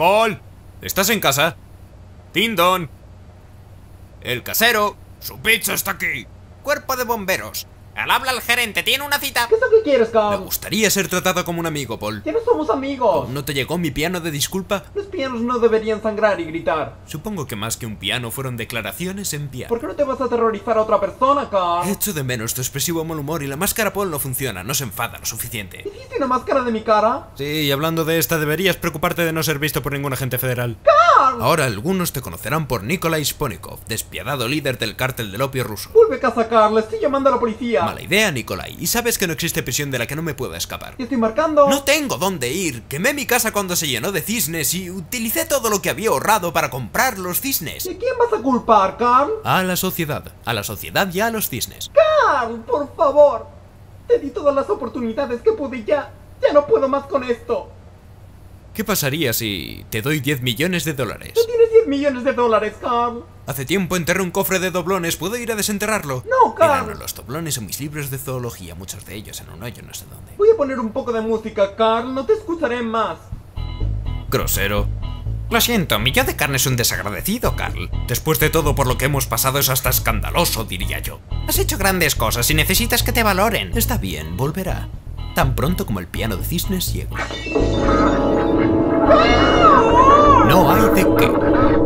Paul, ¿estás en casa? Tindon. El casero. Su pizza está aquí. Cuerpo de bomberos. Al habla el gerente, tiene una cita. ¿Qué es lo que quieres, Carl? Me gustaría ser tratado como un amigo, Paul. ¿Quiénes somos amigos? ¿No te llegó mi piano de disculpa? Los pianos no deberían sangrar y gritar. Supongo que más que un piano fueron declaraciones en piano. ¿Por qué no te vas a aterrorizar a otra persona, Carl? Echo de menos tu expresivo mal humor y la máscara Paul no funciona, no se enfada lo suficiente. ¿Hiciste una máscara de mi cara? Sí, y hablando de esta, deberías preocuparte de no ser visto por ningún agente federal. ¡Carl! Ahora algunos te conocerán por Nikolai Sponikov, despiadado líder del cártel del opio ruso. Vuelve a casa, Carl, le estoy llamando a la policía. Mala idea, Nikolai. Y sabes que no existe prisión de la que no me pueda escapar. Te estoy marcando. No tengo dónde ir. Quemé mi casa cuando se llenó de cisnes y utilicé todo lo que había ahorrado para comprar los cisnes. ¿Y a quién vas a culpar, Carl? A la sociedad. A la sociedad y a los cisnes. Carl, por favor. Te di todas las oportunidades que pude y ya no puedo más con esto. ¿Qué pasaría si te doy 10 millones de dólares? ¿Tú tienes 10 millones de dólares, Carl? Hace tiempo enterré un cofre de doblones, ¿puedo ir a desenterrarlo? No, Carl. Eran los doblones en mis libros de zoología, muchos de ellos en un hoyo no sé dónde. Voy a poner un poco de música, Carl, no te escucharé más. Grosero. Lo siento, mi yo de carne es un desagradecido, Carl. Después de todo por lo que hemos pasado es hasta escandaloso, diría yo. Has hecho grandes cosas y necesitas que te valoren. Está bien, volverá. Tan pronto como el piano de cisnes ciego. No hay de qué.